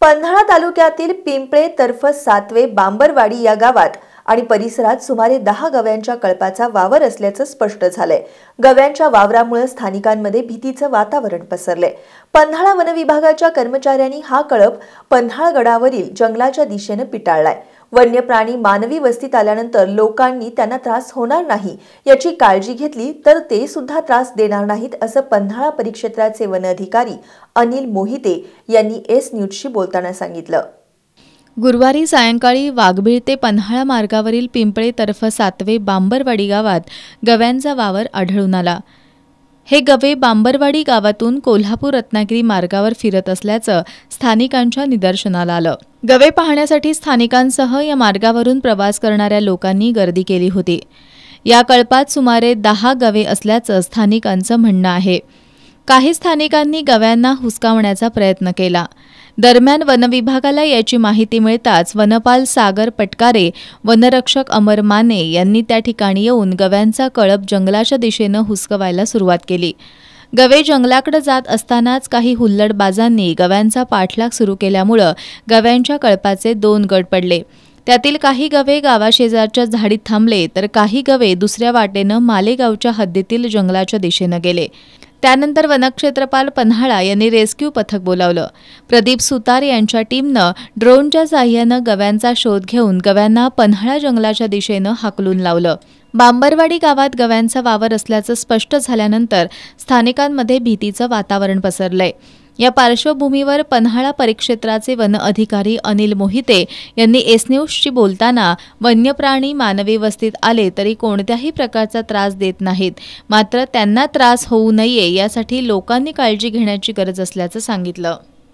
पन्हाळा तालुक्यातील पिंपळे तर्फ सातवे बांबरवाडी या गावात आणि परिसरात सुमारे 10 गव्यांच्या कळपाचा वावर असल्याचं स्पष्ट झालंय। गव्यांच्या वावरामुळे स्थानिकांमध्ये भीतीचं वातावरण पसरले। पन्हाळा वन विभागाच्या कर्मचाऱ्यांनी हा कळप पन्हाळा गडावरील जंगलाच्या दिशेने पिटाळलाय। वन्य प्राणी मानवी वस्तीत आल्यानंतर लोकांनी त्यांना त्रास होणार नाही याची काळजी घेतली तर ते सुद्धा त्रास देणार नाहीत, असं पन्हाळा परिक्षेत्राचे वन अधिकारी अनिल मोहिते यांनी एस न्यूजशी बोलताना सांगितलं। गुरुवारी सायंकाळी वाघबीळ ते पन्हाळा मार्गावरील पिंपळे तर्फ सातवे बांबरवाडी गावात गव्यांचा वावर आढळून आला। हे गवे बांबरवाडी गावातून कोल्हापूर रत्नागिरी मार्गावर फिरत असल्याचं स्थानिकांच्या निदर्शनाला आलं। गवे पाहण्यासाठी स्थानिकांसह या मार्गावरून प्रवास करणाऱ्या लोकांनी गर्दी केली होती। या कळपात सुमारे 10 गवे असल्याचं स्थानिकांचं म्हणणं आहे। काही स्थानिकांनी गव्यांना हुसकावण्याचा प्रयत्न केला। दरम्यान वन विभागाला याची माहिती मिळताच वनपाल सागर पटकारे, वनरक्षक अमर माने यांनी त्या ठिकाणी येऊन गव्यांचा कळप जंगलाच्या दिशेने हुसकवायला सुरुवात केली। गवे जंगलाकडे जात असतानाच काही हुल्लडबाजांनी गव्यांचा पाठलाग सुरू केल्यामुळे गव्यांच्या कळपाचे 2 गट पडले। त्यातील काही गवे गावाशेजारच्या झाडीत थांबले तर काही गवे दुसऱ्या वाटेने मालेगावच्या हद्दीतील जंगलाच्या दिशेने गेले। त्यानंतर वनक्षेत्रपाल पन्हाळा यांनी रेस्क्यू पथक बोलावलं। प्रदीप सुतार यांच्या टीमनं ड्रोनच्या साह्याने गव्यांचा शोध घेऊन गव्यांना पन्हाळा जंगलाच्या दिशेनं हाकलून लावलं। बांबरवाडी गावात गव्यांचा वावर असल्याचं स्पष्ट झाल्यानंतर स्थानिकांमध्ये भीतीचं वातावरण पसरलंय। या पार्श्वभूमीवर पन्हाळा परिक्षेत्राचे वन अधिकारी अनिल मोहिते यांनी एस न्यूजशी बोलताना वन्यप्राणी मानवी वस्तीत आले तरी कोणत्याही प्रकारचा त्रास देत नाहीत, मात्र त्यांना त्रास होऊ नये यासाठी लोकांनी काळजी घेण्याची गरज असल्याचं सांगितलं।